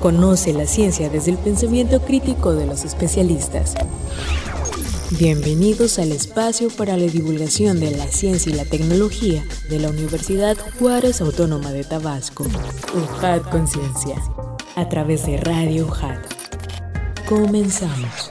Conoce la ciencia desde el pensamiento crítico de los especialistas. Bienvenidos al espacio para la divulgación de la ciencia y la tecnología de la Universidad Juárez Autónoma de Tabasco. UJAT con Ciencia, a través de Radio UJAT. Comenzamos.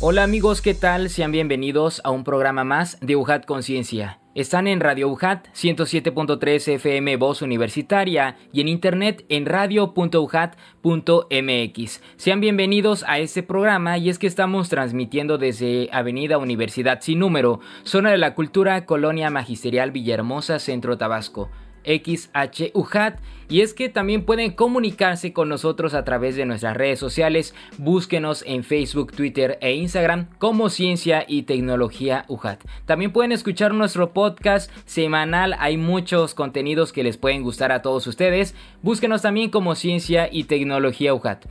Hola amigos, ¿qué tal? Sean bienvenidos a un programa más de UJAT con Ciencia. Están en Radio UJAT 107.3 FM Voz Universitaria y en internet en radio.ujat.mx. Sean bienvenidos a este programa, y es que estamos transmitiendo desde Avenida Universidad Sin Número, Zona de la Cultura, Colonia Magisterial Villahermosa, Centro Tabasco. XHUJAT, y es que también pueden comunicarse con nosotros a través de nuestras redes sociales. Búsquenos en Facebook, Twitter e Instagram como Ciencia y Tecnología UJAT. También pueden escuchar nuestro podcast semanal, hay muchos contenidos que les pueden gustar a todos ustedes. Búsquenos también como Ciencia y Tecnología UJAT.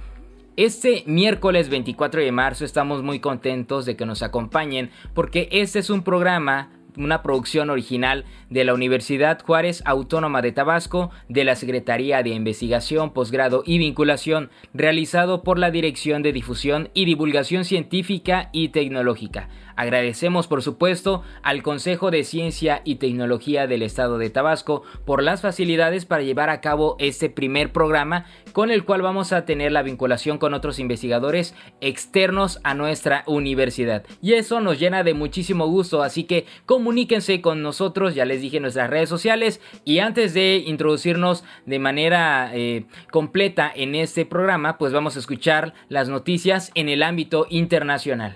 Este miércoles 24 de marzo estamos muy contentos de que nos acompañen, porque este es un programa, una producción original de la Universidad Juárez Autónoma de Tabasco, de la Secretaría de Investigación, Posgrado y Vinculación, realizado por la Dirección de Difusión y Divulgación Científica y Tecnológica. Agradecemos, por supuesto, al Consejo de Ciencia y Tecnología del Estado de Tabasco por las facilidades para llevar a cabo este primer programa, con el cual vamos a tener la vinculación con otros investigadores externos a nuestra universidad. Y eso nos llena de muchísimo gusto, así que comuníquense con nosotros, ya les dije, en nuestras redes sociales. Y antes de introducirnos de manera completa en este programa, pues vamos a escuchar las noticias en el ámbito internacional.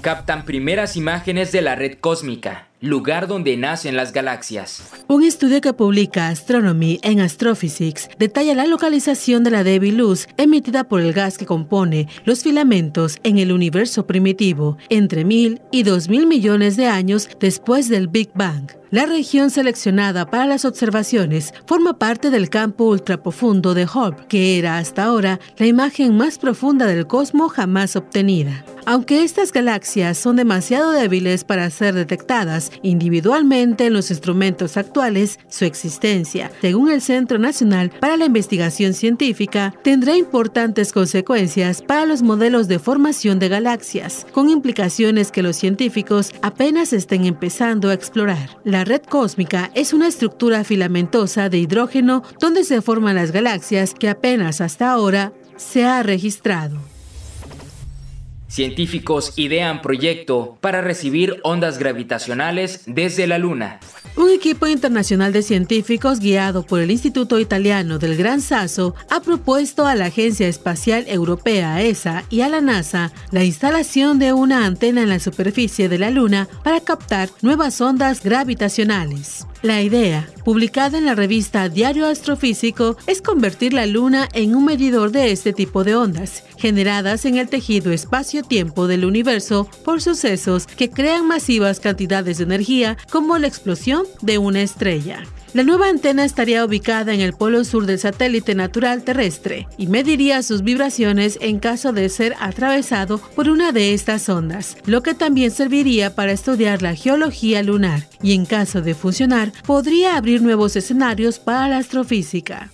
Captan primeras imágenes de la red cósmica, lugar donde nacen las galaxias. Un estudio que publica Astronomy and Astrophysics detalla la localización de la débil luz emitida por el gas que compone los filamentos en el universo primitivo, entre 1.000 y 2.000 millones de años después del Big Bang. La región seleccionada para las observaciones forma parte del campo ultraprofundo de Hubble, que era hasta ahora la imagen más profunda del cosmos jamás obtenida. Aunque estas galaxias son demasiado débiles para ser detectadas individualmente en los instrumentos actuales, su existencia, según el Centro Nacional para la Investigación Científica, tendrá importantes consecuencias para los modelos de formación de galaxias, con implicaciones que los científicos apenas estén empezando a explorar. La red cósmica es una estructura filamentosa de hidrógeno donde se forman las galaxias, que apenas hasta ahora se ha registrado. Científicos idean proyecto para recibir ondas gravitacionales desde la Luna. Un equipo internacional de científicos guiado por el Instituto Italiano del Gran Sasso ha propuesto a la Agencia Espacial Europea ESA y a la NASA la instalación de una antena en la superficie de la Luna para captar nuevas ondas gravitacionales. La idea, publicada en la revista Diario Astrofísico, es convertir la Luna en un medidor de este tipo de ondas, generadas en el tejido espacio-tiempo del universo por sucesos que crean masivas cantidades de energía, como la explosión de una estrella. La nueva antena estaría ubicada en el polo sur del satélite natural terrestre y mediría sus vibraciones en caso de ser atravesado por una de estas ondas, lo que también serviría para estudiar la geología lunar y, en caso de funcionar, podría abrir nuevos escenarios para la astrofísica.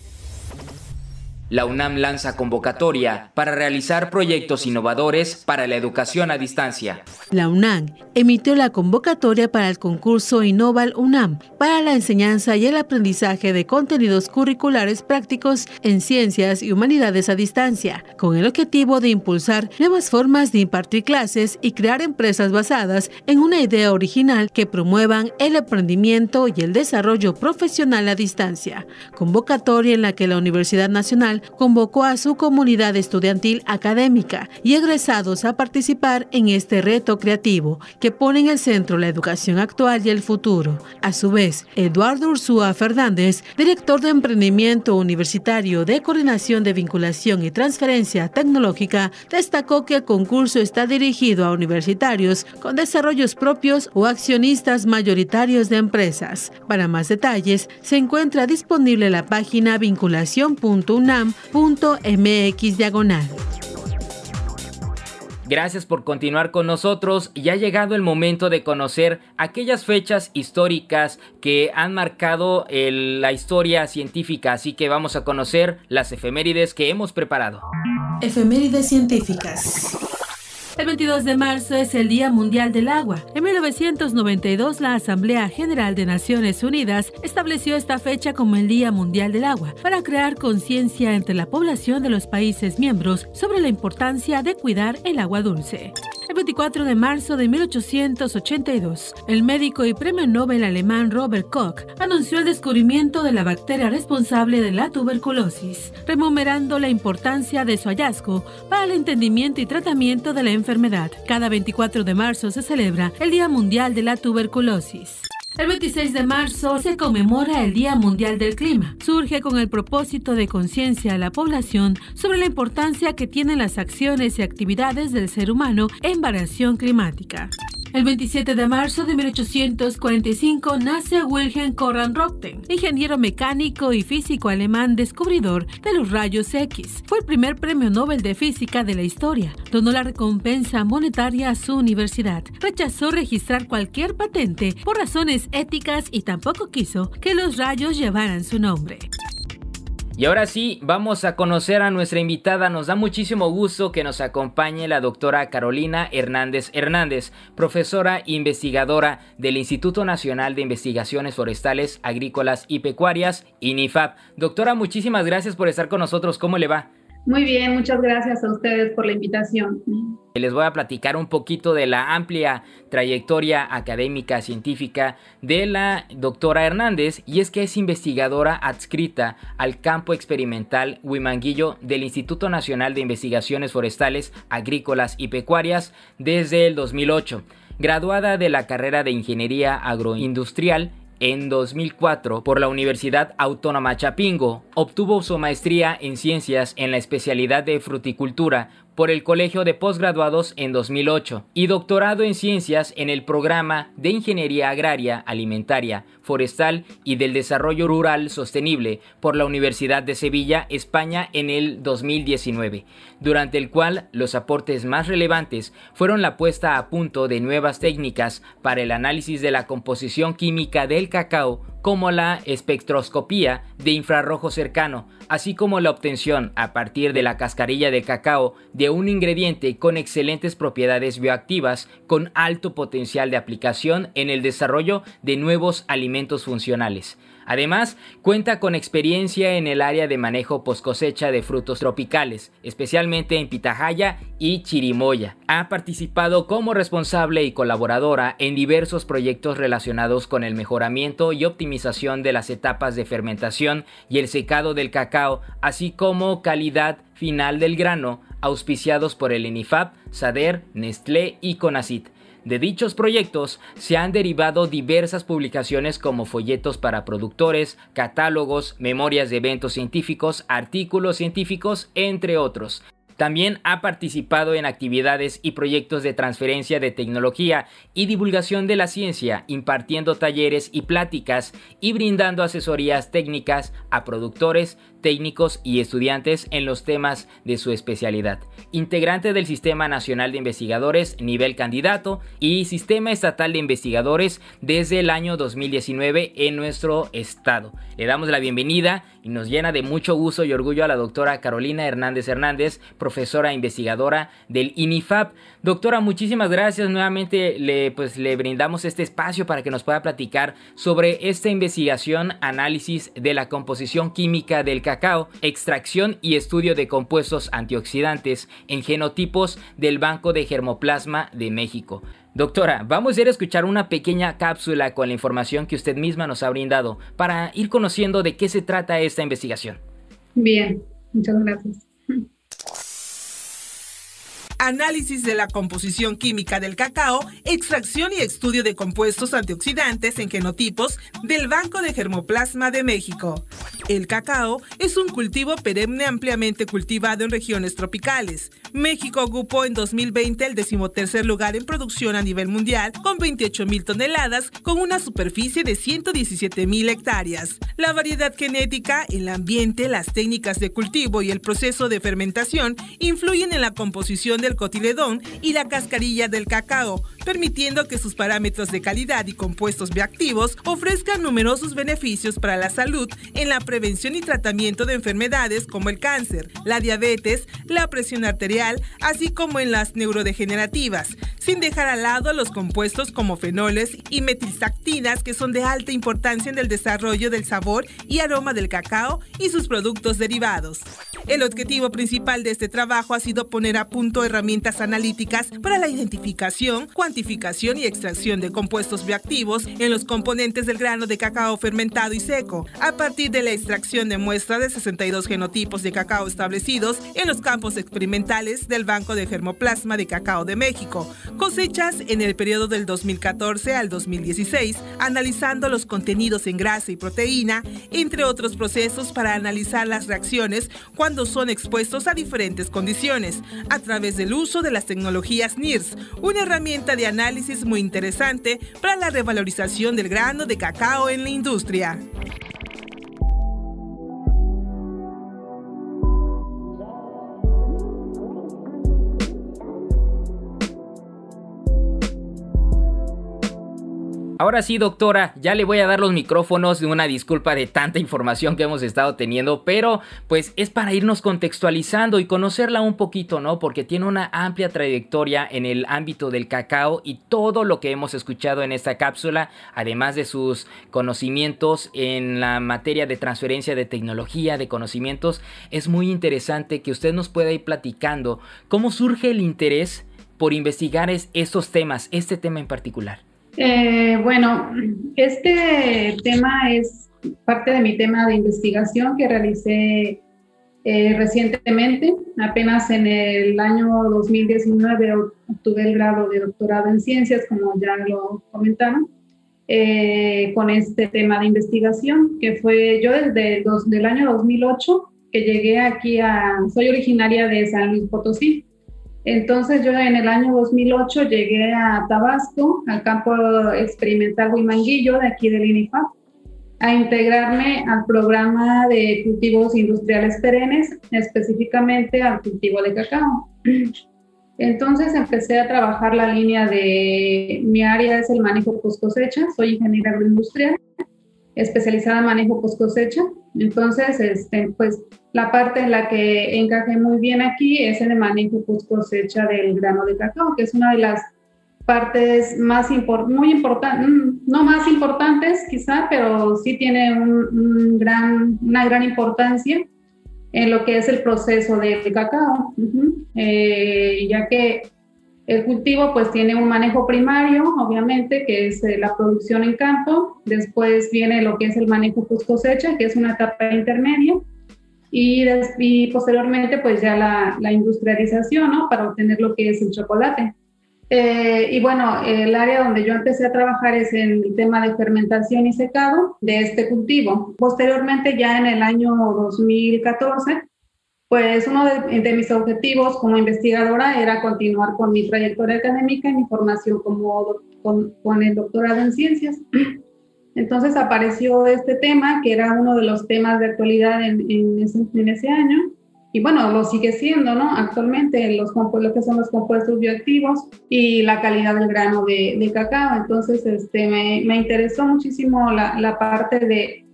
La UNAM lanza convocatoria para realizar proyectos innovadores para la educación a distancia. La UNAM emitió la convocatoria para el concurso Innoval UNAM para la enseñanza y el aprendizaje de contenidos curriculares prácticos en ciencias y humanidades a distancia, con el objetivo de impulsar nuevas formas de impartir clases y crear empresas basadas en una idea original que promuevan el emprendimiento y el desarrollo profesional a distancia. Convocatoria en la que la Universidad Nacional convocó a su comunidad estudiantil académica y egresados a participar en este reto creativo que pone en el centro la educación actual y el futuro. A su vez, Eduardo Urzúa Fernández, director de Emprendimiento Universitario de Coordinación de Vinculación y Transferencia Tecnológica, destacó que el concurso está dirigido a universitarios con desarrollos propios o accionistas mayoritarios de empresas. Para más detalles, se encuentra disponible la página vinculación.unam.mx/. Gracias por continuar con nosotros y ha llegado el momento de conocer aquellas fechas históricas que han marcado la historia científica, así que vamos a conocer las efemérides que hemos preparado. Efemérides científicas. El 22 de marzo es el Día Mundial del Agua. En 1992, la Asamblea General de Naciones Unidas estableció esta fecha como el Día Mundial del Agua para crear conciencia entre la población de los países miembros sobre la importancia de cuidar el agua dulce. El 24 de marzo de 1882, el médico y premio Nobel alemán Robert Koch anunció el descubrimiento de la bacteria responsable de la tuberculosis, rememorando la importancia de su hallazgo para el entendimiento y tratamiento de la enfermedad. Cada 24 de marzo se celebra el Día Mundial de la Tuberculosis. El 26 de marzo se conmemora el Día Mundial del Clima. Surge con el propósito de conciencia a la población sobre la importancia que tienen las acciones y actividades del ser humano en variación climática. El 27 de marzo de 1845 nace Wilhelm Conrad Röntgen, ingeniero mecánico y físico alemán descubridor de los rayos X. Fue el primer premio Nobel de Física de la historia. Donó la recompensa monetaria a su universidad. Rechazó registrar cualquier patente por razones éticas y tampoco quiso que los rayos llevaran su nombre. Y ahora sí, vamos a conocer a nuestra invitada. Nos da muchísimo gusto que nos acompañe la doctora Carolina Hernández Hernández, profesora investigadora del Instituto Nacional de Investigaciones Forestales, Agrícolas y Pecuarias, INIFAP. Doctora, muchísimas gracias por estar con nosotros. ¿Cómo le va? Muy bien, muchas gracias a ustedes por la invitación. Les voy a platicar un poquito de la amplia trayectoria académica científica de la doctora Hernández, y es que es investigadora adscrita al campo experimental Huimanguillo del Instituto Nacional de Investigaciones Forestales, Agrícolas y Pecuarias desde el 2008, graduada de la carrera de Ingeniería Agroindustrial. En 2004, por la Universidad Autónoma Chapingo, obtuvo su maestría en ciencias en la especialidad de fruticultura por el Colegio de Postgraduados en 2008 y doctorado en ciencias en el programa de Ingeniería Agraria, Alimentaria, Forestal y del Desarrollo Rural Sostenible por la Universidad de Sevilla, España, en el 2019, durante el cual los aportes más relevantes fueron la puesta a punto de nuevas técnicas para el análisis de la composición química del cacao, como la espectroscopía de infrarrojo cercano, así como la obtención a partir de la cascarilla de cacao de un ingrediente con excelentes propiedades bioactivas con alto potencial de aplicación en el desarrollo de nuevos alimentos funcionales. Además, cuenta con experiencia en el área de manejo poscosecha de frutos tropicales, especialmente en pitahaya y chirimoya. Ha participado como responsable y colaboradora en diversos proyectos relacionados con el mejoramiento y optimización de las etapas de fermentación y el secado del cacao, así como calidad final del grano, auspiciados por el INIFAP, Sader, Nestlé y Conacit. De dichos proyectos se han derivado diversas publicaciones como folletos para productores, catálogos, memorias de eventos científicos, artículos científicos, entre otros. También ha participado en actividades y proyectos de transferencia de tecnología y divulgación de la ciencia, impartiendo talleres y pláticas y brindando asesorías técnicas a productores, técnicos y estudiantes en los temas de su especialidad. Integrante del Sistema Nacional de Investigadores nivel candidato y Sistema Estatal de Investigadores desde el año 2019 en nuestro estado. Le damos la bienvenida y nos llena de mucho gusto y orgullo a la doctora Carolina Hernández Hernández, profesora investigadora del INIFAP. Doctora, muchísimas gracias. Nuevamente le brindamos este espacio para que nos pueda platicar sobre esta investigación, análisis de la composición química del cacao, extracción y estudio de compuestos antioxidantes en genotipos del Banco de Germoplasma de México. Doctora, vamos a ir a escuchar una pequeña cápsula con la información que usted misma nos ha brindado para ir conociendo de qué se trata esta investigación. Bien, muchas gracias. Análisis de la composición química del cacao, extracción y estudio de compuestos antioxidantes en genotipos del Banco de Germoplasma de México. El cacao es un cultivo perenne ampliamente cultivado en regiones tropicales. México ocupó en 2020 el 13º lugar en producción a nivel mundial con 28.000 toneladas con una superficie de 117.000 hectáreas. La variedad genética, el ambiente, las técnicas de cultivo y el proceso de fermentación influyen en la composición del cotiledón y la cascarilla del cacao, permitiendo que sus parámetros de calidad y compuestos bioactivos ofrezcan numerosos beneficios para la salud en la prevención y tratamiento de enfermedades como el cáncer, la diabetes, la presión arterial, así como en las neurodegenerativas, sin dejar al lado a los compuestos como fenoles y metilsactinas que son de alta importancia en el desarrollo del sabor y aroma del cacao y sus productos derivados. El objetivo principal de este trabajo ha sido poner a punto herramientas analíticas para la identificación, cuantificación y extracción de compuestos bioactivos en los componentes del grano de cacao fermentado y seco, a partir de la extracción de muestra de 62 genotipos de cacao establecidos en los campos experimentales del Banco de Germoplasma de Cacao de México, cosechas en el periodo del 2014 al 2016, analizando los contenidos en grasa y proteína, entre otros procesos para analizar las reacciones cuando son expuestos a diferentes condiciones, a través del uso de las tecnologías NIRS, una herramienta de análisis muy interesante para la revalorización del grano de cacao en la industria. Ahora sí, doctora, ya le voy a dar los micrófonos, de una disculpa de tanta información que hemos estado teniendo, pero pues es para irnos contextualizando y conocerla un poquito, ¿no? Porque tiene una amplia trayectoria en el ámbito del cacao y todo lo que hemos escuchado en esta cápsula, además de sus conocimientos en la materia de transferencia de tecnología, de conocimientos, es muy interesante que usted nos pueda ir platicando cómo surge el interés por investigar estos temas, este tema en particular. Bueno, este tema es parte de mi tema de investigación que realicé recientemente. Apenas en el año 2019 obtuve el grado de doctorado en ciencias, como ya lo comentaron, con este tema de investigación, que fue yo desde el año 2008 que llegué aquí soy originaria de San Luis Potosí. Entonces yo en el año 2008 llegué a Tabasco, al campo experimental Huimanguillo de aquí del INIFAP, a integrarme al programa de cultivos industriales perennes, específicamente al cultivo de cacao. Entonces empecé a trabajar la línea mi área es el manejo post cosecha, soy ingeniera agroindustrial, especializada en manejo post cosecha. Entonces, pues la parte en la que encajé muy bien aquí es en el manejo post cosecha del grano de cacao, que es una de las partes no más importantes quizá, pero sí tiene una gran importancia en lo que es el proceso del cacao, ya que el cultivo pues tiene un manejo primario, obviamente, que es la producción en campo, después viene lo que es el manejo post cosecha, que es una etapa intermedia, y posteriormente pues ya la industrialización, ¿no? Para obtener lo que es el chocolate. Y bueno, el área donde yo empecé a trabajar es en el tema de fermentación y secado de este cultivo. Posteriormente, ya en el año 2014, pues uno de mis objetivos como investigadora era continuar con mi trayectoria académica y mi formación con el doctorado en ciencias. Entonces apareció este tema, que era uno de los temas de actualidad en ese año, y bueno, lo sigue siendo, ¿no? Actualmente lo que son los compuestos bioactivos y la calidad del grano de cacao. Entonces me interesó muchísimo la parte de,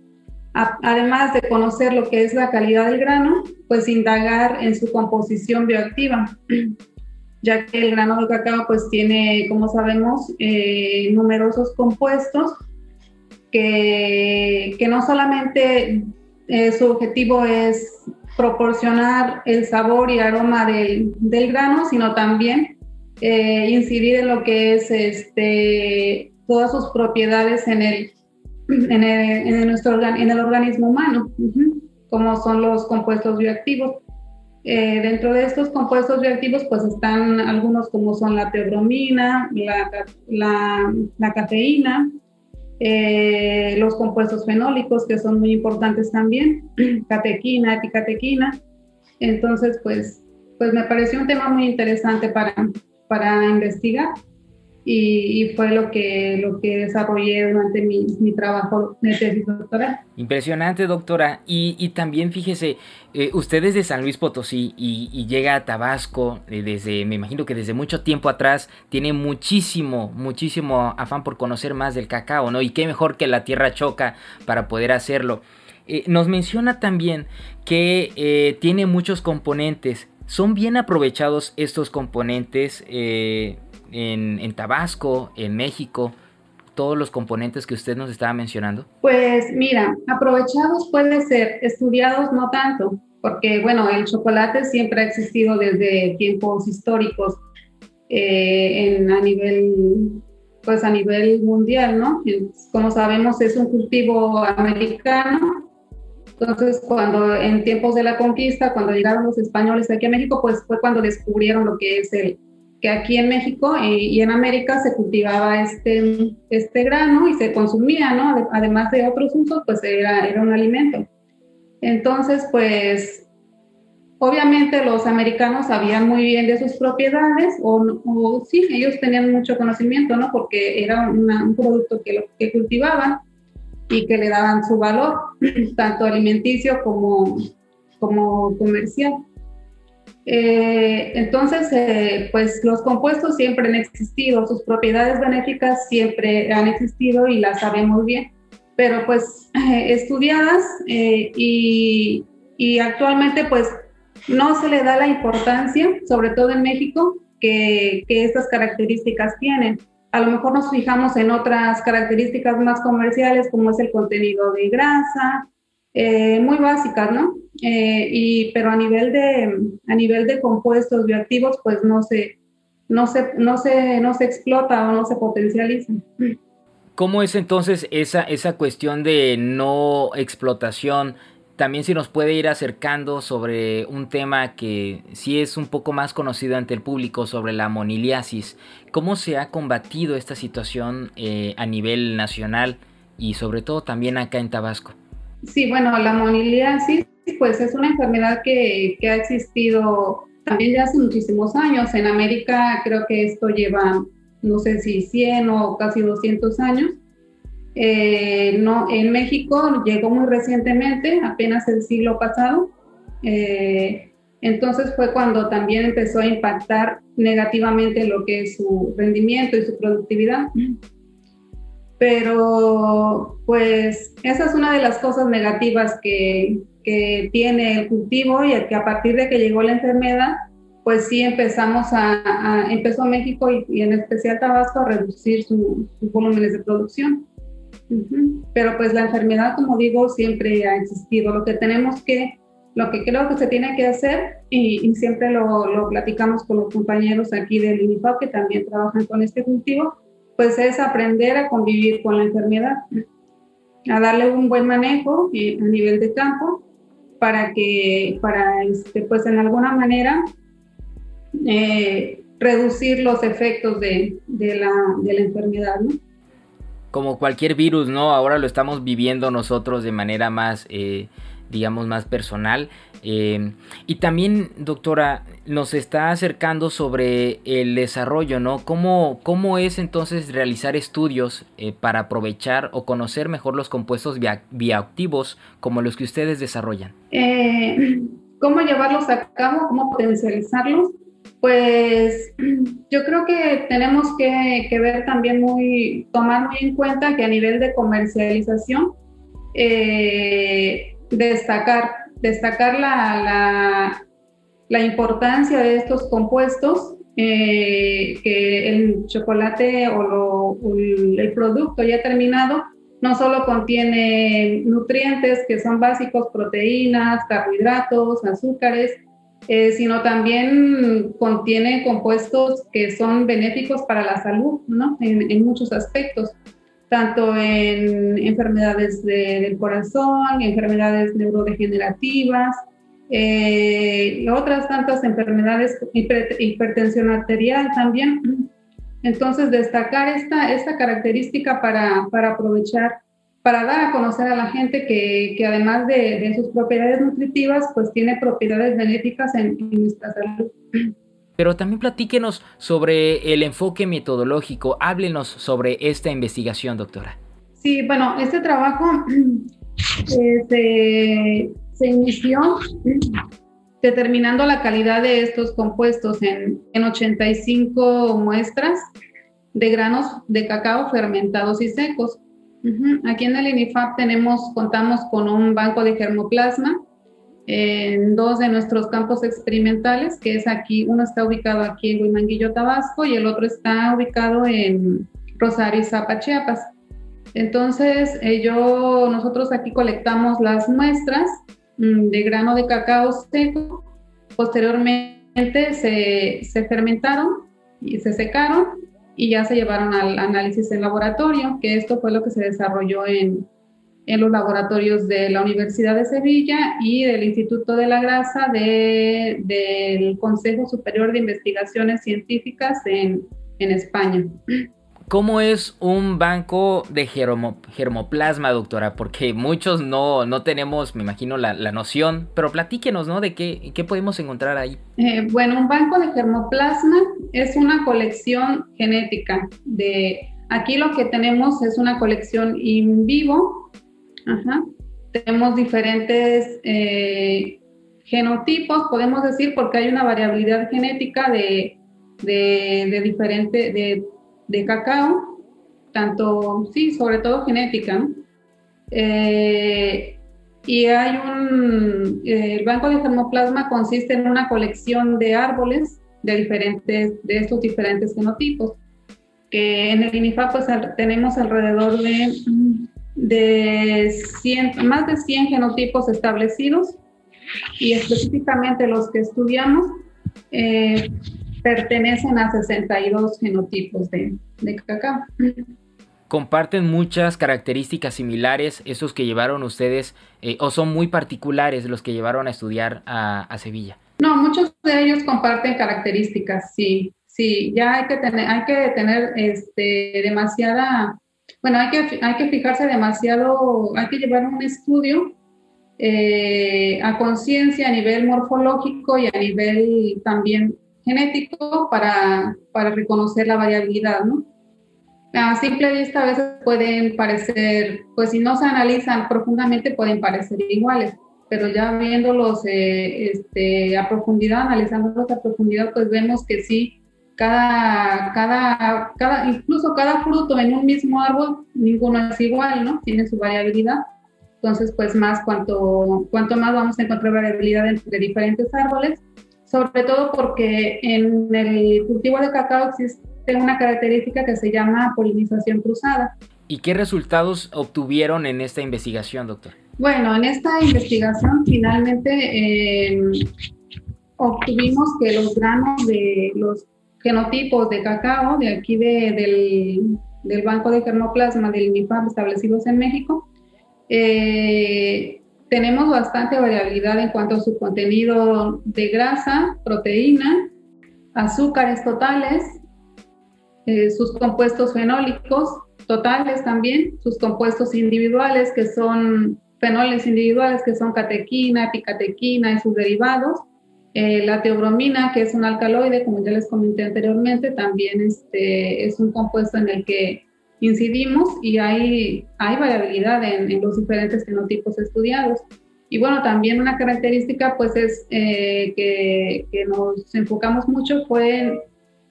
además de conocer lo que es la calidad del grano, pues indagar en su composición bioactiva, ya que el grano de cacao pues tiene, como sabemos, numerosos compuestos que no solamente su objetivo es proporcionar el sabor y aroma del grano, sino también incidir en lo que es todas sus propiedades en el organismo humano, como son los compuestos bioactivos. Dentro de estos compuestos bioactivos pues están algunos como son la teobromina, la cafeína, los compuestos fenólicos, que son muy importantes también, catequina, epicatequina. Entonces, pues me pareció un tema muy interesante para investigar y fue lo que desarrollé durante mi trabajo de tesis doctoral. Impresionante, doctora. Y también, fíjese, usted es de San Luis Potosí y llega a Tabasco me imagino que desde mucho tiempo atrás, tiene muchísimo afán por conocer más del cacao, ¿no? Y qué mejor que la tierra choca para poder hacerlo. Nos menciona también que tiene muchos componentes. ¿Son bien aprovechados estos componentes en Tabasco, en México, todos los componentes que usted nos estaba mencionando? Pues mira, aprovechados puede ser, estudiados no tanto, porque bueno, el chocolate siempre ha existido desde tiempos históricos a nivel mundial, ¿no? Como sabemos, es un cultivo americano. Entonces, cuando en tiempos de la conquista, cuando llegaron los españoles aquí a México, pues fue cuando descubrieron lo que es que aquí en México y en América se cultivaba este grano y se consumía, ¿no? Además de otros usos, pues era un alimento. Entonces, pues, obviamente los americanos sabían muy bien de sus propiedades, o sí, ellos tenían mucho conocimiento, ¿no? Porque era un producto que cultivaban y que le daban su valor, tanto alimenticio como comercial. Entonces, pues los compuestos siempre han existido, sus propiedades benéficas siempre han existido y las sabemos bien, pero pues estudiadas y actualmente pues no se le da la importancia, sobre todo en México, que estas características tienen. A lo mejor nos fijamos en otras características más comerciales, como es el contenido de grasa, muy básicas, ¿no? Pero a nivel de compuestos bioactivos, pues no se explota o no se potencializa. ¿Cómo es entonces esa cuestión de no explotación? También si nos puede ir acercando sobre un tema que sí es un poco más conocido ante el público, sobre la moniliasis. ¿Cómo se ha combatido esta situación a nivel nacional y sobre todo también acá en Tabasco? Sí, bueno, la moniliasis pues es una enfermedad que ha existido también ya hace muchísimos años. En América creo que esto lleva, no sé si 100 o casi 200 años. No, en México llegó muy recientemente, apenas el siglo pasado, entonces fue cuando también empezó a impactar negativamente lo que es su rendimiento y su productividad. Pero pues esa es una de las cosas negativas que tiene el cultivo, y que a partir de que llegó la enfermedad, pues sí empezó México y en especial Tabasco a reducir sus volúmenes de producción. Pero pues la enfermedad, como digo, siempre ha existido. Lo que creo que se tiene que hacer, y siempre lo platicamos con los compañeros aquí del INIFAP que también trabajan con este cultivo, pues es aprender a convivir con la enfermedad, a darle un buen manejo a nivel de campo para pues en alguna manera reducir los efectos de la enfermedad, ¿no? Como cualquier virus, ¿no? Ahora lo estamos viviendo nosotros de manera más, digamos, más personal. Y también, doctora, nos está acercando sobre el desarrollo, ¿no? ¿Cómo es entonces realizar estudios para aprovechar o conocer mejor los compuestos bioactivos como los que ustedes desarrollan? ¿Cómo llevarlos a cabo? ¿Cómo potencializarlos? Pues yo creo que tenemos que ver también tomar muy en cuenta que a nivel de comercialización, destacar la importancia de estos compuestos, que el chocolate o el producto ya terminado no solo contiene nutrientes que son básicos, proteínas, carbohidratos, azúcares, sino también contiene compuestos que son benéficos para la salud, ¿no? En muchos aspectos, tanto en enfermedades del corazón, enfermedades neurodegenerativas, otras tantas enfermedades, hipertensión arterial también. Entonces, destacar esta característica para aprovechar, para dar a conocer a la gente que además de sus propiedades nutritivas, pues tiene propiedades benéficas en nuestra salud. Pero también platíquenos sobre el enfoque metodológico, háblenos sobre esta investigación, doctora. Sí, bueno, este trabajo se inició determinando la calidad de estos compuestos en 85 muestras de granos de cacao fermentados y secos. Aquí en el INIFAP contamos con un banco de germoplasma en dos de nuestros campos experimentales, que es aquí, uno está ubicado aquí en Huimanguillo, Tabasco, y el otro está ubicado en Rosario, Izapa, Chiapas. Entonces, nosotros aquí colectamos las muestras de grano de cacao seco, posteriormente se fermentaron y se secaron y ya se llevaron al análisis en laboratorio, que esto fue lo que se desarrolló en los laboratorios de la Universidad de Sevilla y del Instituto de la Grasa del Consejo Superior de Investigaciones Científicas en España. ¿Cómo es un banco de germoplasma, doctora? Porque muchos no tenemos, me imagino, la noción, pero platíquenos, ¿no? ¿De qué podemos encontrar ahí? Bueno, un banco de germoplasma es una colección genética. Aquí lo que tenemos es una colección in vivo. Tenemos diferentes genotipos, podemos decir, porque hay una variabilidad genética de cacao, sobre todo genética, ¿no? Y hay el banco de germoplasma consiste en una colección de árboles de estos diferentes genotipos, que en el INIFAP pues, tenemos alrededor más de 100 genotipos establecidos, y específicamente los que estudiamos pertenecen a 62 genotipos de cacao. ¿Comparten muchas características similares esos que llevaron ustedes o son muy particulares los que llevaron a estudiar a Sevilla? No, muchos de ellos comparten características, sí, ya hay que llevar un estudio a conciencia a nivel morfológico y a nivel también genético para reconocer la variabilidad, ¿no? A simple vista a veces pueden parecer, pues si no se analizan profundamente pueden parecer iguales, pero ya viéndolos analizándolos a profundidad, pues vemos que sí, incluso cada fruto en un mismo árbol, ninguno es igual, ¿no? Tiene su variabilidad. Entonces, pues cuanto más vamos a encontrar variabilidad entre diferentes árboles, sobre todo porque en el cultivo de cacao existe una característica que se llama polinización cruzada. ¿Y qué resultados obtuvieron en esta investigación, doctor? Bueno, en esta investigación finalmente obtuvimos que los granos de los genotipos de cacao de aquí del Banco de Germoplasma del INIFAP establecidos en México, tenemos bastante variabilidad en cuanto a su contenido de grasa, proteína, azúcares totales, sus compuestos fenólicos totales también, sus compuestos individuales que son fenoles individuales que son catequina, epicatequina y sus derivados, la teobromina, que es un alcaloide, como ya les comenté anteriormente, también es un compuesto en el que incidimos y hay variabilidad en los diferentes genotipos estudiados. Y bueno, también una característica pues es que nos enfocamos mucho fue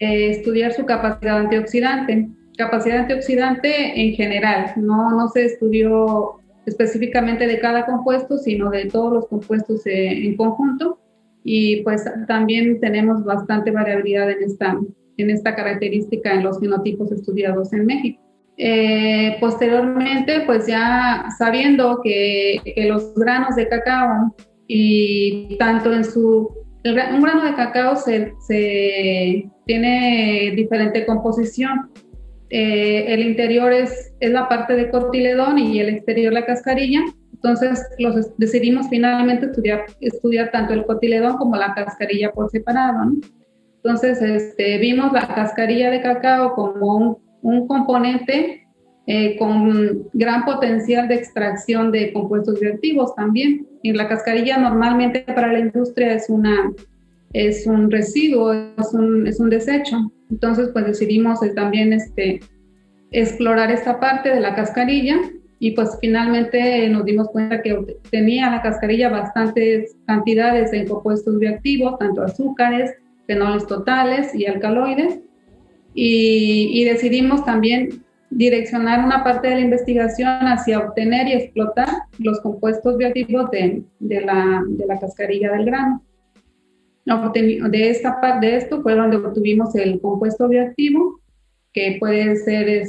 en estudiar su capacidad antioxidante. Capacidad antioxidante en general, no se estudió específicamente de cada compuesto, sino de todos los compuestos en conjunto, y pues también tenemos bastante variabilidad en esta característica en los genotipos estudiados en México. Posteriormente, pues ya sabiendo que los granos de cacao y tanto un grano de cacao se tiene diferente composición, el interior es la parte de cotiledón y el exterior la cascarilla, entonces decidimos finalmente estudiar tanto el cotiledón como la cascarilla por separado, ¿no? Entonces, vimos la cascarilla de cacao como un componente con gran potencial de extracción de compuestos bioactivos también. Y la cascarilla normalmente para la industria es un residuo, es un desecho. Entonces, pues decidimos también explorar esta parte de la cascarilla y pues finalmente nos dimos cuenta que tenía la cascarilla bastantes cantidades de compuestos bioactivos, tanto azúcares, fenoles totales y alcaloides. Y decidimos también direccionar una parte de la investigación hacia obtener y explotar los compuestos bioactivos de la cascarilla del grano. De esto fue donde obtuvimos el compuesto bioactivo, que puede ser,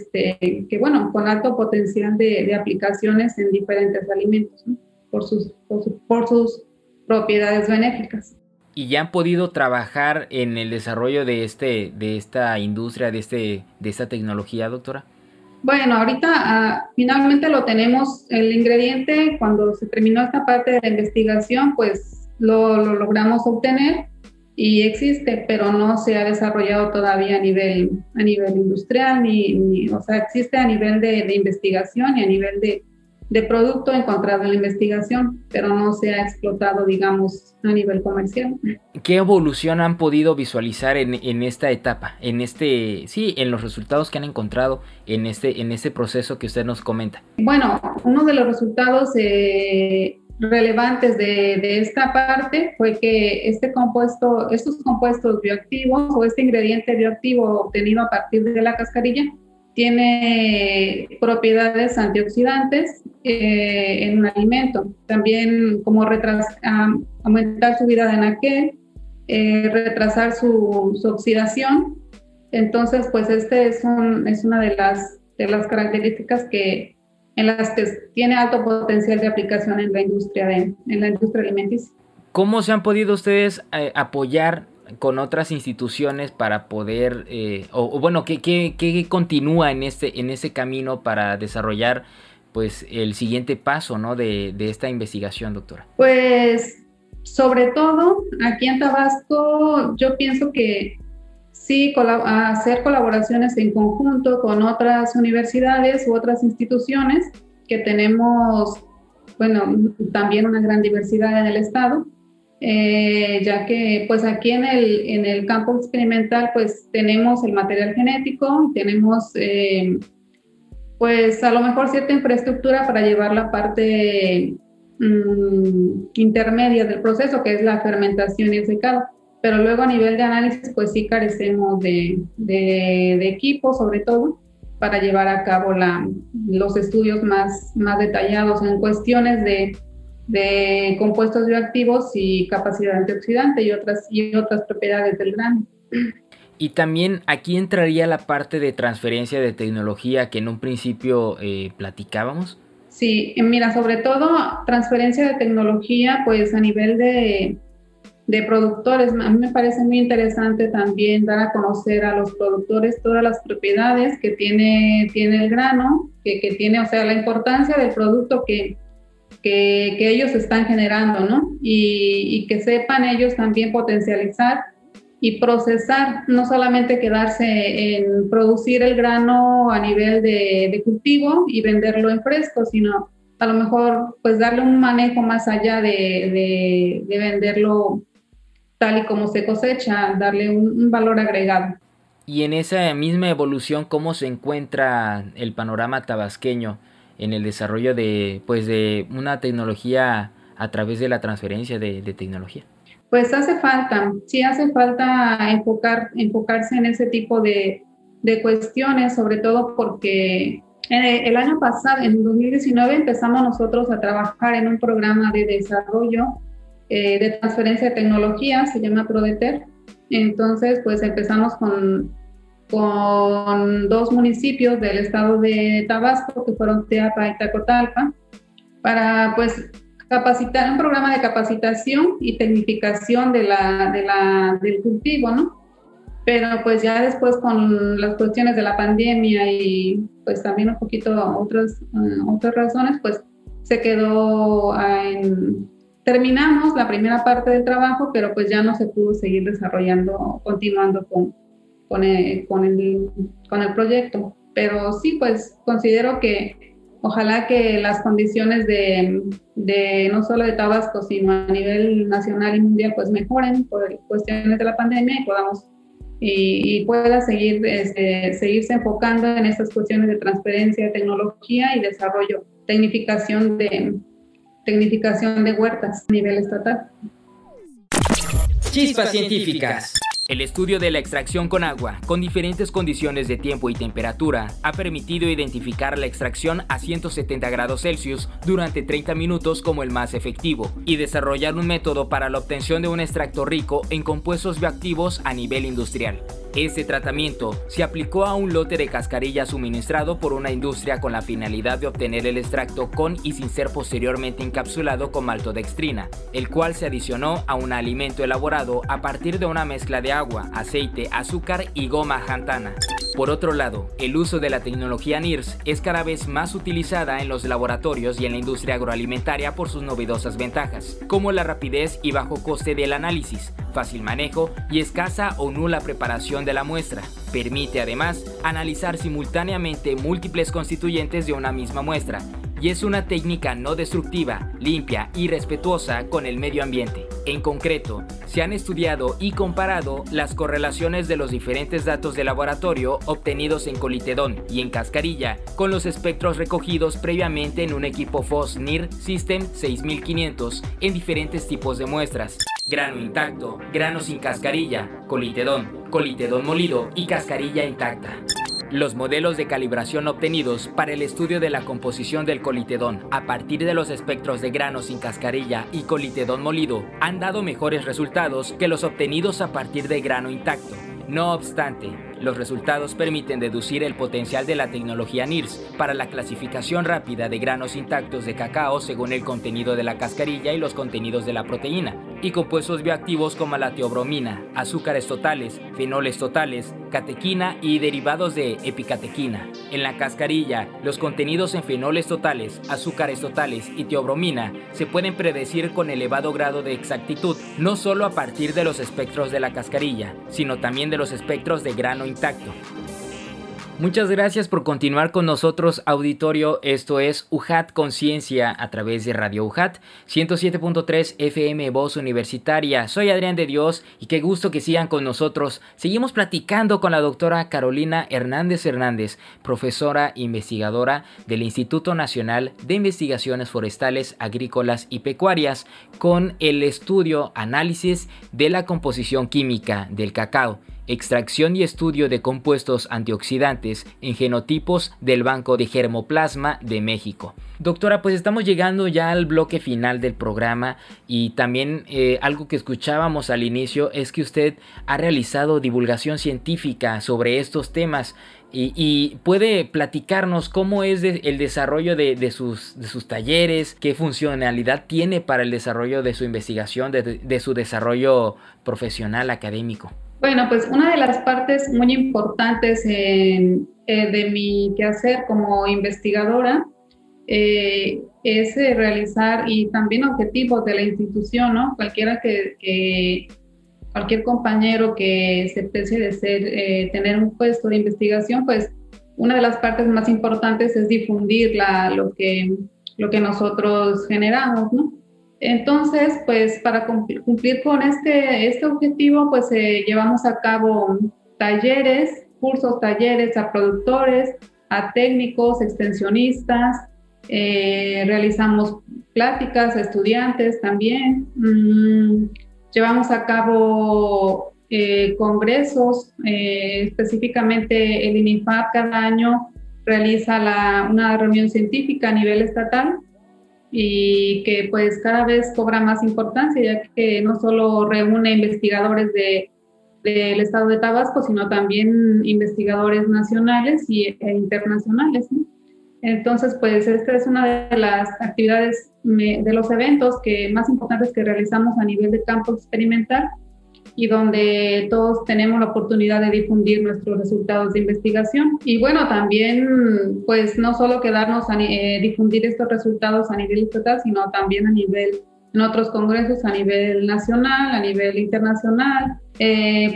con alto potencial de aplicaciones en diferentes alimentos, ¿no? por sus propiedades benéficas. ¿Y ya han podido trabajar en el desarrollo de esta industria, de esta tecnología, doctora? Bueno, ahorita finalmente lo tenemos, el ingrediente, cuando se terminó esta parte de la investigación, pues lo logramos obtener y existe, pero no se ha desarrollado todavía a nivel industrial, ni existe a nivel de investigación y a nivel de producto encontrado en la investigación, pero no se ha explotado, digamos, a nivel comercial. ¿Qué evolución han podido visualizar en esta etapa? En los resultados que han encontrado en este proceso que usted nos comenta. Bueno, uno de los resultados relevantes de esta parte fue que estos compuestos bioactivos o este ingrediente bioactivo obtenido a partir de la cascarilla tiene propiedades antioxidantes en un alimento, también como aumentar su vida de anaquel, retrasar su oxidación. Entonces, pues es una de las características que en las que tiene alto potencial de aplicación en la industria alimenticia. ¿Cómo se han podido ustedes apoyar con otras instituciones para poder, ¿qué continúa en ese camino para desarrollar, pues, el siguiente paso, ¿no?, de esta investigación, doctora? Pues, sobre todo, aquí en Tabasco, yo pienso que sí, hacer colaboraciones en conjunto con otras universidades u otras instituciones, que tenemos, bueno, también una gran diversidad en el estado, ya que pues aquí en el campo experimental pues tenemos el material genético, tenemos pues a lo mejor cierta infraestructura para llevar la parte intermedia del proceso, que es la fermentación y el secado, pero luego a nivel de análisis pues sí carecemos de equipo, sobre todo para llevar a cabo los estudios más detallados en cuestiones de compuestos bioactivos y capacidad antioxidante y otras propiedades del grano. Y también aquí entraría la parte de transferencia de tecnología que en un principio platicábamos. Sí, mira, sobre todo transferencia de tecnología, pues a nivel de productores, a mí me parece muy interesante también dar a conocer a los productores todas las propiedades que tiene el grano, que tiene, o sea, la importancia del producto que ellos están generando, ¿no? Y que sepan ellos también potencializar y procesar, no solamente quedarse en producir el grano a nivel de cultivo y venderlo en fresco, sino a lo mejor pues darle un manejo más allá de venderlo tal y como se cosecha, darle un valor agregado. Y en esa misma evolución, ¿cómo se encuentra el panorama tabasqueño en el desarrollo de una tecnología a través de la transferencia de tecnología? Pues hace falta enfocarse en ese tipo de cuestiones, sobre todo porque el año pasado, en 2019, empezamos nosotros a trabajar en un programa de desarrollo de transferencia de tecnología, se llama ProDeter. Entonces, pues empezamos con dos municipios del estado de Tabasco, que fueron Teapa y Tacotalpa, para pues capacitar, un programa de capacitación y tecnificación del cultivo, ¿no? Pero pues ya después, con las cuestiones de la pandemia y pues también un poquito otras razones, pues se quedó en Terminamos la primera parte del trabajo, pero pues ya no se pudo seguir desarrollando, continuando con el proyecto. Pero sí, pues considero que ojalá que las condiciones de no solo de Tabasco, sino a nivel nacional y mundial, pues mejoren por cuestiones de la pandemia y podamos pueda seguir, seguirse enfocando en estas cuestiones de transferencia, tecnología y desarrollo, tecnificación de huertas a nivel estatal. Chispas científicas. El estudio de la extracción con agua, con diferentes condiciones de tiempo y temperatura, ha permitido identificar la extracción a 170 grados Celsius durante 30 minutos como el más efectivo y desarrollar un método para la obtención de un extracto rico en compuestos bioactivos a nivel industrial. Este tratamiento se aplicó a un lote de cascarilla suministrado por una industria con la finalidad de obtener el extracto con y sin ser posteriormente encapsulado con maltodextrina, el cual se adicionó a un alimento elaborado a partir de una mezcla de agua, aceite, azúcar y goma xantana. Por otro lado, el uso de la tecnología NIRS es cada vez más utilizada en los laboratorios y en la industria agroalimentaria por sus novedosas ventajas, como la rapidez y bajo coste del análisis, fácil manejo y escasa o nula preparación de la muestra. Permite además analizar simultáneamente múltiples constituyentes de una misma muestra y es una técnica no destructiva, limpia y respetuosa con el medio ambiente. En concreto, se han estudiado y comparado las correlaciones de los diferentes datos de laboratorio obtenidos en cotiledón y en cascarilla con los espectros recogidos previamente en un equipo FOSS-NIR System 6500 en diferentes tipos de muestras: grano intacto, grano sin cascarilla, cotiledón, cotiledón molido y cascarilla intacta. Los modelos de calibración obtenidos para el estudio de la composición del cotiledón a partir de los espectros de grano sin cascarilla y cotiledón molido han dado mejores resultados que los obtenidos a partir de grano intacto. No obstante, los resultados permiten deducir el potencial de la tecnología NIRS para la clasificación rápida de granos intactos de cacao según el contenido de la cascarilla y los contenidos de la proteína, y compuestos bioactivos como la teobromina, azúcares totales, fenoles totales, catequina y derivados de epicatequina. En la cascarilla, los contenidos en fenoles totales, azúcares totales y teobromina se pueden predecir con elevado grado de exactitud, no solo a partir de los espectros de la cascarilla, sino también de los espectros de grano intacto. Muchas gracias por continuar con nosotros, auditorio. Esto es UJAT Conciencia a través de Radio UJAT 107.3 FM Voz Universitaria. Soy Adrián de Dios y qué gusto que sigan con nosotros. Seguimos platicando con la doctora Carolina Hernández Hernández, profesora investigadora del Instituto Nacional de Investigaciones Forestales, Agrícolas y Pecuarias, con el estudio, análisis de la composición química del cacao, extracción y estudio de compuestos antioxidantes en genotipos del Banco de Germoplasma de México. Doctora, pues estamos llegando ya al bloque final del programa y también algo que escuchábamos al inicio es que usted ha realizado divulgación científica sobre estos temas. Y puede platicarnos cómo es el desarrollo de sus talleres, qué funcionalidad tiene para el desarrollo de su investigación, de su desarrollo profesional académico. Bueno, pues una de las partes muy importantes de mi quehacer como investigadora es realizar y también objetivos de la institución, ¿no? Cualquier compañero que se precie de ser, tener un puesto de investigación, pues una de las partes más importantes es difundir lo que nosotros generamos, ¿no? Entonces, pues para cumplir con este objetivo, pues llevamos a cabo talleres, cursos a productores, a técnicos, extensionistas, realizamos pláticas a estudiantes también, llevamos a cabo congresos, específicamente el INIFAP cada año realiza una reunión científica a nivel estatal y que pues cada vez cobra más importancia, ya que no solo reúne investigadores del estado de Tabasco, sino también investigadores nacionales e internacionales, ¿no? Entonces, pues esta es una de las actividades, de los eventos más importantes que realizamos a nivel de campo experimental y donde todos tenemos la oportunidad de difundir nuestros resultados de investigación. Y bueno, también, pues no solo difundir estos resultados a nivel estatal, sino también a nivel en otros congresos a nivel nacional, a nivel internacional,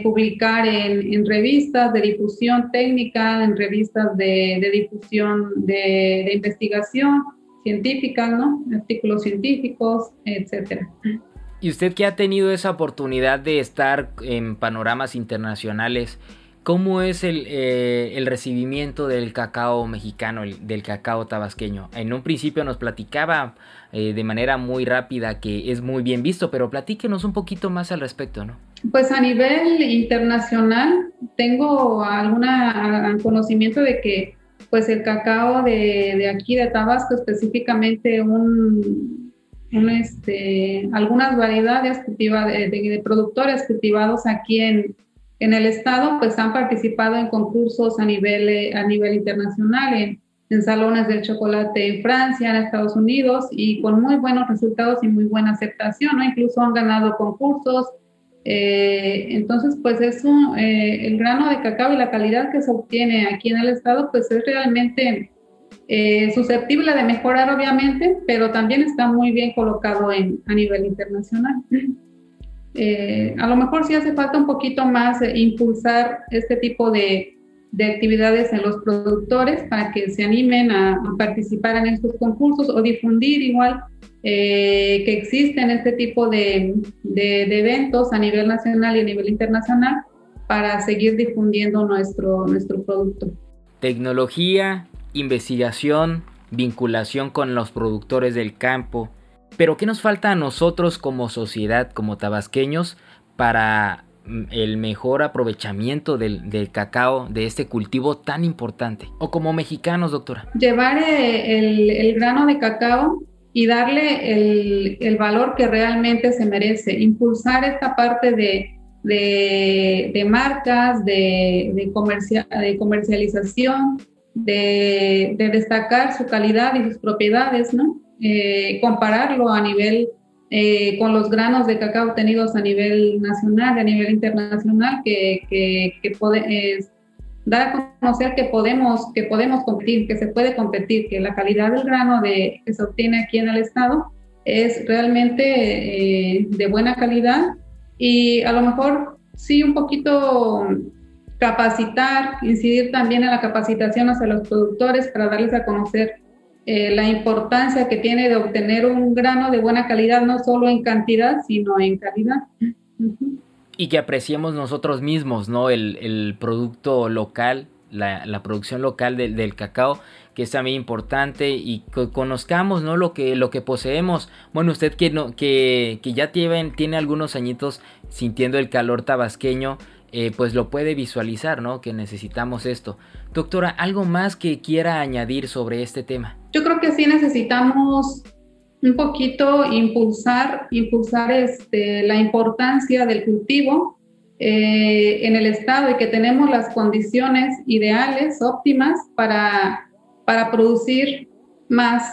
publicar en revistas de difusión técnica, en revistas de difusión de investigación científica, ¿no? Artículos científicos, etcétera. Y usted que ha tenido esa oportunidad de estar en panoramas internacionales, ¿cómo es el recibimiento del cacao mexicano, del cacao tabasqueño? En un principio nos platicaba de manera muy rápida que es muy bien visto, pero platíquenos un poquito más al respecto, ¿no? Pues a nivel internacional tengo algún conocimiento de que pues el cacao de aquí de Tabasco, específicamente algunas variedades de productores cultivados aquí en el estado, pues han participado en concursos a nivel internacional, en salones del chocolate en Francia, en Estados Unidos, y con muy buenos resultados y muy buena aceptación, ¿no? Incluso han ganado concursos. Entonces, pues el grano de cacao y la calidad que se obtiene aquí en el estado, pues es realmente susceptible de mejorar, obviamente, pero también está muy bien colocado a nivel internacional. A lo mejor sí hace falta un poquito más impulsar este tipo de actividades en los productores para que se animen a participar en estos concursos o difundir igual que existen este tipo de eventos a nivel nacional y a nivel internacional para seguir difundiendo nuestro producto. Tecnología, investigación, vinculación con los productores del campo. Pero ¿qué nos falta a nosotros como sociedad, como tabasqueños, para el mejor aprovechamiento del cacao, de este cultivo tan importante? O como mexicanos, doctora. Llevar el grano de cacao y darle el valor que realmente se merece. Impulsar esta parte de marcas, de comercialización, de destacar su calidad y sus propiedades, ¿no? Compararlo a nivel con los granos de cacao obtenidos a nivel nacional, a nivel internacional, dar a conocer que podemos competir, que se puede competir, que la calidad del grano que se obtiene aquí en el estado es realmente de buena calidad, y a lo mejor sí un poquito capacitar, incidir también en la capacitación hacia los productores para darles a conocer la importancia que tiene de obtener un grano de buena calidad, no solo en cantidad, sino en calidad. Y que apreciemos nosotros mismos, ¿no? El producto local, la producción local del cacao, que es también importante, y conozcamos, ¿no? lo que poseemos. Bueno, usted que ya tiene algunos añitos sintiendo el calor tabasqueño, pues lo puede visualizar, ¿no? Que necesitamos esto. Doctora, ¿algo más que quiera añadir sobre este tema? Yo creo que sí necesitamos un poquito impulsar la importancia del cultivo en el estado, y que tenemos las condiciones ideales, óptimas, para producir más,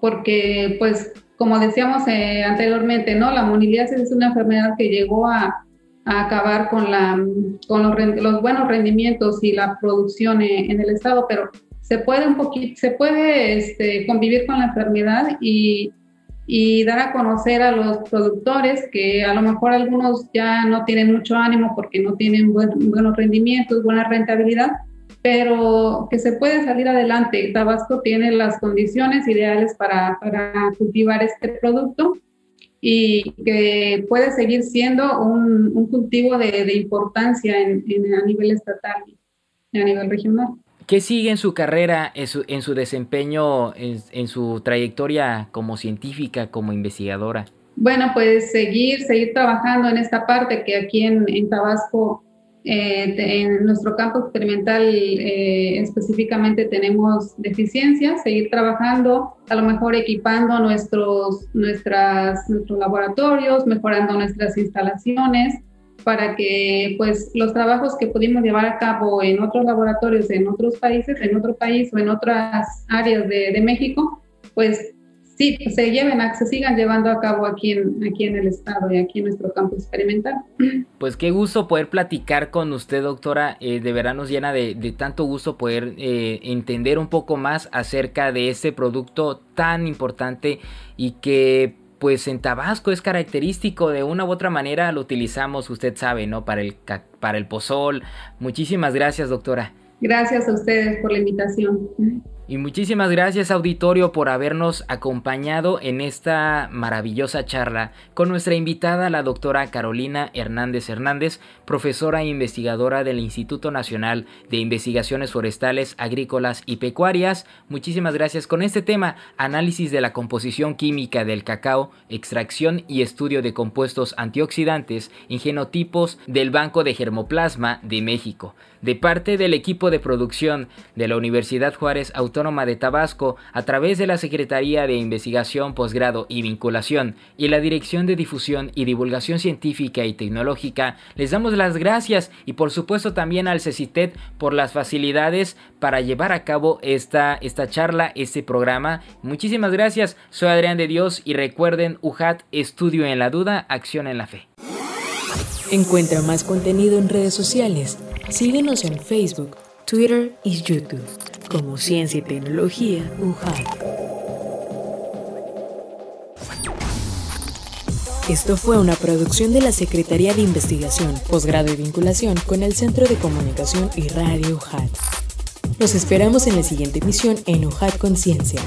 porque, pues, como decíamos anteriormente, ¿no? La moniliasis es una enfermedad que llegó a acabar con los buenos rendimientos y la producción en el estado, pero se puede convivir con la enfermedad y dar a conocer a los productores, que a lo mejor algunos ya no tienen mucho ánimo porque no tienen buenos rendimientos, buena rentabilidad, pero que se puede salir adelante. Tabasco tiene las condiciones ideales para cultivar este producto, y que puede seguir siendo un cultivo de importancia a nivel estatal y a nivel regional. ¿Qué sigue en su carrera, en su desempeño, en su trayectoria como científica, como investigadora? Bueno, pues seguir trabajando en esta parte, que aquí en Tabasco, en nuestro campo experimental específicamente tenemos deficiencias, seguir trabajando, a lo mejor equipando nuestros laboratorios, mejorando nuestras instalaciones, para que pues los trabajos que pudimos llevar a cabo en otros laboratorios, en otros países, en otro país o en otras áreas de México, pues sí, se sigan llevando a cabo aquí en el estado y aquí en nuestro campo experimental. Pues qué gusto poder platicar con usted, doctora. De verdad nos llena de tanto gusto poder entender un poco más acerca de este producto tan importante, y que pues en Tabasco es característico, de una u otra manera lo utilizamos, usted sabe, ¿no? Para el pozol. Muchísimas gracias, doctora. Gracias a ustedes por la invitación. Y muchísimas gracias, auditorio, por habernos acompañado en esta maravillosa charla con nuestra invitada, la doctora Carolina Hernández Hernández, profesora e investigadora del Instituto Nacional de Investigaciones Forestales, Agrícolas y Pecuarias. Muchísimas gracias con este tema, análisis de la composición química del cacao, extracción y estudio de compuestos antioxidantes en genotipos del Banco de Germoplasma de México, de parte del equipo de producción de la Universidad Juárez Autónoma de Tabasco, a través de la Secretaría de Investigación, Posgrado y Vinculación y la Dirección de Difusión y Divulgación Científica y Tecnológica. Les damos las gracias y por supuesto también al CECITET por las facilidades para llevar a cabo esta charla, este programa. Muchísimas gracias, soy Adrián de Dios y recuerden, UJAT, estudio en la duda, acción en la fe. Encuentra más contenido en redes sociales, síguenos en Facebook, Twitter y YouTube como Ciencia y Tecnología UJAT. Esto fue una producción de la Secretaría de Investigación, Posgrado y Vinculación con el Centro de Comunicación y Radio UJAT. Nos esperamos en la siguiente emisión en UJAT Conciencia.